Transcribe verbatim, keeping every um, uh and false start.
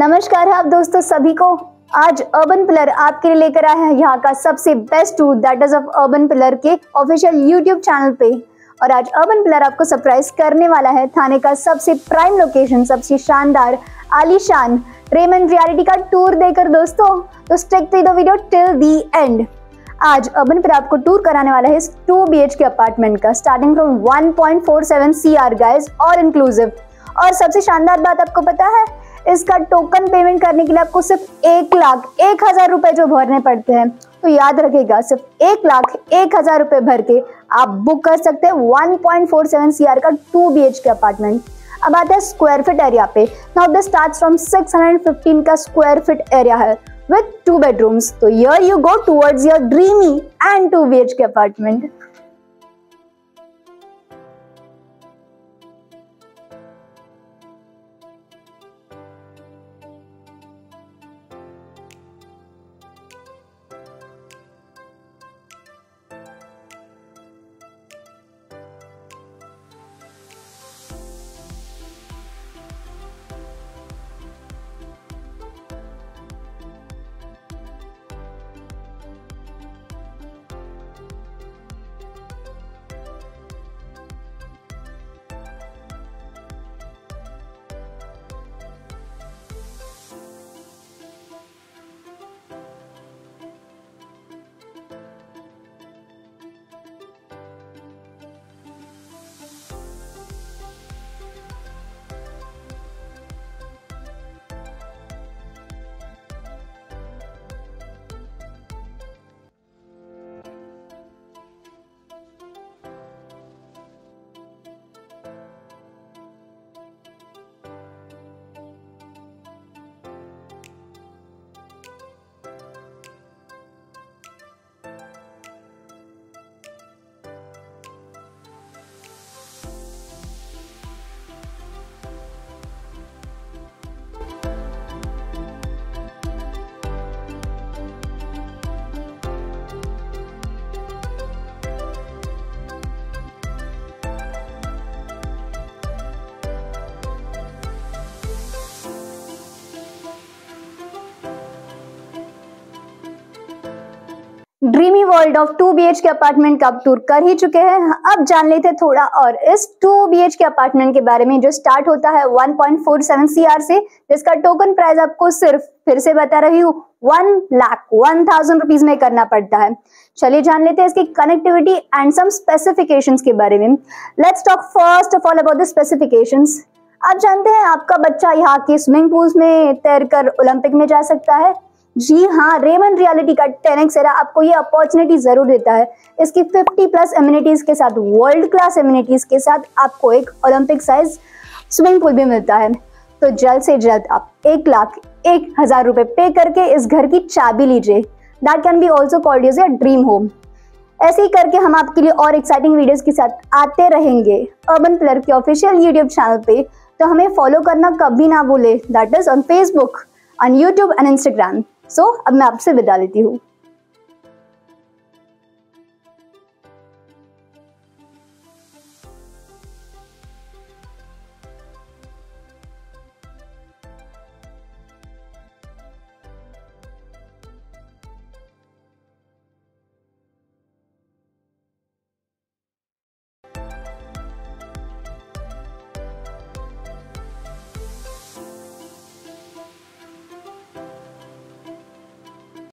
नमस्कार आप दोस्तों सभी को। आज अर्बन पिलर आपके लिए लेकर आया है यहाँ का सबसे best tour that is of Urban Pillar के ऑफिशियल यूट्यूब चैनल पे। और आज अर्बन पिलर आपको सरप्राइज करने वाला है थाने का सबसे प्राइम लोकेशन, सबसे शानदार आलीशान रेमंड रियल्टी का टूर देकर दोस्तों। तो stick to the video till the end. आज अर्बन पिलर आपको टूर कराने वाला है इस टू बी एच के अपार्टमेंट का, starting from one point four seven C R guys all inclusive. और सबसे शानदार बात आपको पता है, इसका टोकन पेमेंट करने के लिए आपको सिर्फ एक लाख एक हजार रुपए जो भरने पड़ते हैं। तो याद रखिएगा, सिर्फ एक लाख एक हजार रुपए भर के आप बुक कर सकते हैं one point four seven CR का टू बीएच के अपार्टमेंट। अब आता है स्क्वायर फीट एरिया पे। Now this starts from six hundred fifteen का स्क्वायर फीट एरिया है विद टू बेडरूम्स। तो here you go towards your dreamy and two BH के apartment. Dreamy world of two BH के apartment का आप tour कर ही चुके हैं। अब जान लेते थोड़ा और इस टू बीएच के अपार्टमेंट के बारे में, जो स्टार्ट होता है one point four seven CR से, जिसका टोकन प्राइस आपको सिर्फ, फिर से बता रही हूँ, one lakh one thousand rupees में करना पड़ता है। चलिए जान लेते हैं इसकी कनेक्टिविटी एंड सम स्पेसिफिकेशंस के बारे में। Let's talk first of all about the specifications. आप जानते हैं आपका बच्चा यहाँ के स्विमिंग पूल्स में तैरकर ओलंपिक में जा सकता है। जी हाँ, रेमंड रियल्टी का टेन एक्स एरा आपको ये अपॉर्चुनिटी जरूर देता है। इसकी फिफ्टी प्लस एमिनिटीज के साथ, वर्ल्ड क्लास एमिनिटीज के साथ आपको एक ओलंपिक साइज स्विमिंग पूल भी मिलता है। तो जल्द से जल्द आप एक लाख एक हजार रुपये पे करके इस घर की चाबी लीजिए। That can be also called as your dream home. ऐसे ही करके हम आपके लिए और एक्साइटिंग वीडियोज के साथ आते रहेंगे अर्बन पिलर के ऑफिशियल यूट्यूब चैनल पे। तो हमें फॉलो करना कभी ना भूले, that is on Facebook, on YouTube and Instagram. So so, अब मैं आपसे विदा लेती हूँ।